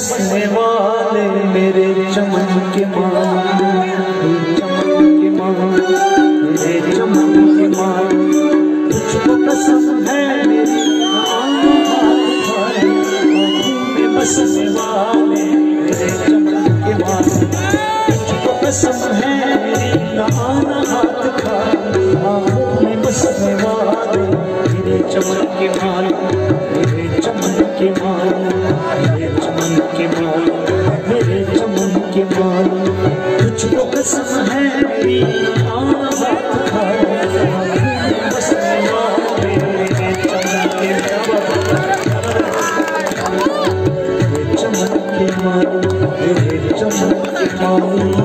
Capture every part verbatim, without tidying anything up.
बसने वाले मेरे चमन के मांग, चमन के मांग, मेरे चमन के मांग। तुझको कसम है मेरी आना हाथ खाली, में बसने वाले मेरे चमन के मांग। तुझको कसम है मेरी आना हाथ खाली, में बसने वाले मेरे चमन के मांग, मेरे चमन के मांग। तुझको कसम है मेरी आना हाथ खाली, बसने वाले मेरे चमन के मांग, चमन के मांग, मेरे चमन के मांग।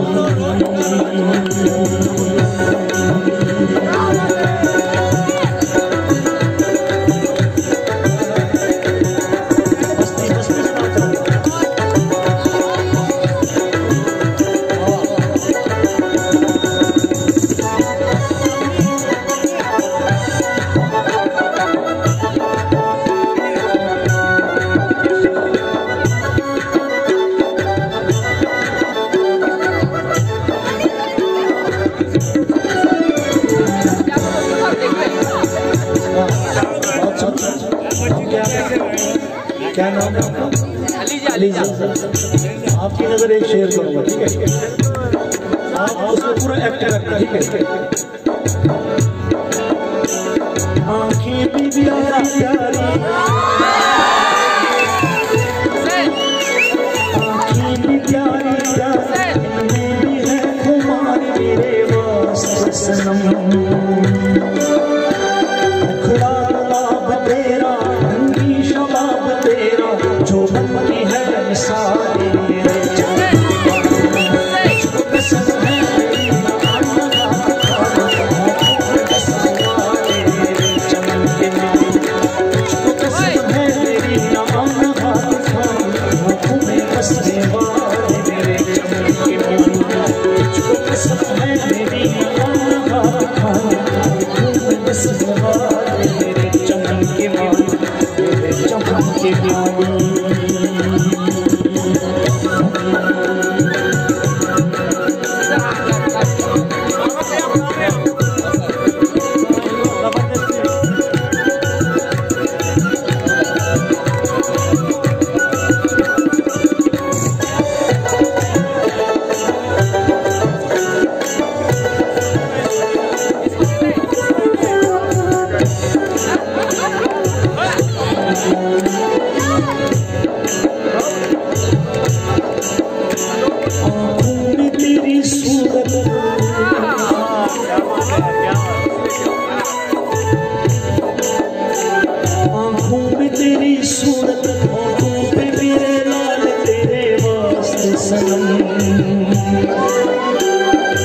क्या नाम है आपका? आपकी नजर एक शेर करूंगा, ठीक है? आप उसको पूरा एक्ट रखना, ठीक है? आँखें भी प्यारी प्यारी, आँखें भी प्यारी प्यारी, में भी है तुम्हारी मेरे वास्ते सनम।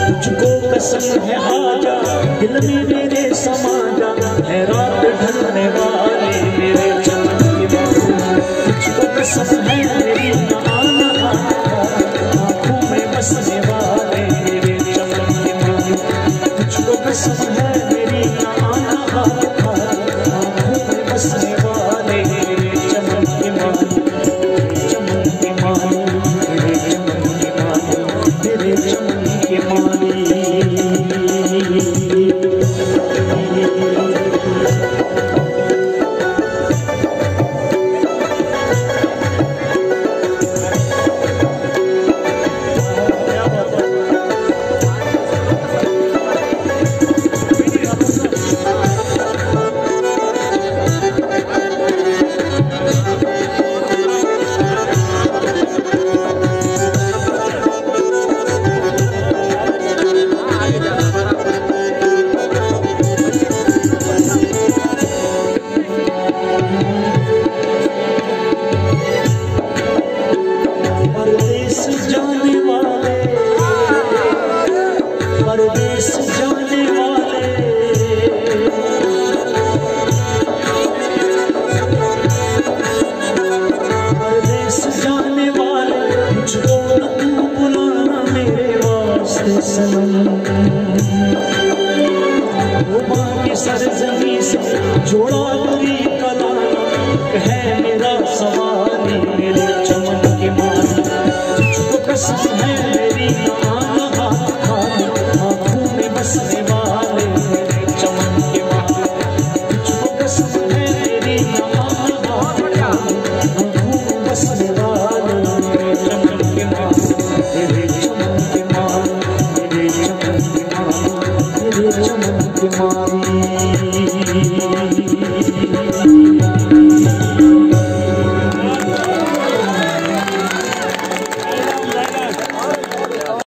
तुझको कसम है आजा, दिल में मेरे समा जा, है रात ढलने वाले मेरे चमन के मांग। तुझको कसम है मेरी ना आना हाथ खाली, आँखों में बसने वाले मेरे चमन के मांग। तुझको कसम है मेरी ना आना हाथ खाली, आँखों में बसने वाले मेरे चमन के मांग, चमन के मांग, मेरे चमन के मांग, मेरे चमन के मांग। जोड़ा दूरी कला है मेरा सवाल, मेरे चमन के मांग। कसम है मेरी ना आना हाथ खाली। आँखों में बसने वाले मेरे चमन के मारे, तुझको कसम है मेरी ना आना हाथ खाली। आँखों में बसने वाले